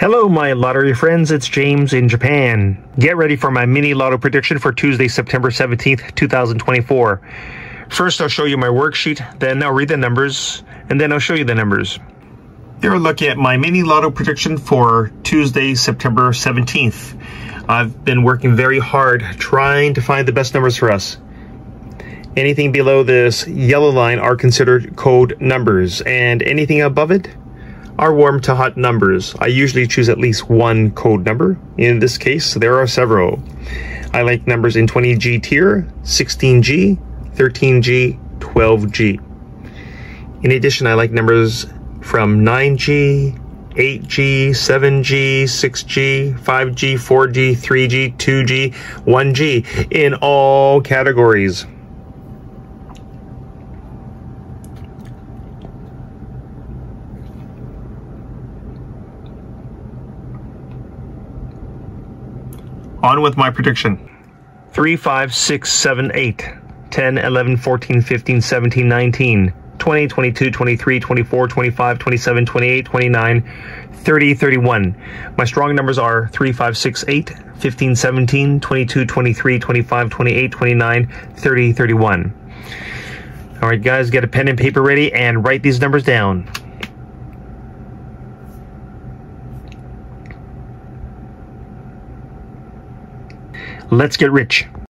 Hello my lottery friends, it's James in Japan. Get ready for my mini lotto prediction for Tuesday, September 17th, 2024. First I'll show you my worksheet, then I'll read the numbers, and then I'll show you the numbers. You're looking at my mini lotto prediction for Tuesday, September 17th. I've been working very hard trying to find the best numbers for us. Anything below this yellow line are considered code numbers, and anything above it are warm to hot numbers. I usually choose at least one code number. In this case, there are several. I like numbers in 20G tier, 16G, 13G, 12G. In addition, I like numbers from 9G, 8G, 7G, 6G, 5G, 4G, 3G, 2G, 1G in all categories. On with my prediction. 3, 5, 6, 7, 8, 10, 11, 14, 15, 17, 19, 20, 22, 23, 24, 25, 27, 28, 29, 30, 31. My strong numbers are 3, 5, 6, 8, 15, 17, 22, 23, 25, 28, 29, 30, 31. All right, guys, get a pen and paper ready and write these numbers down. Let's get rich.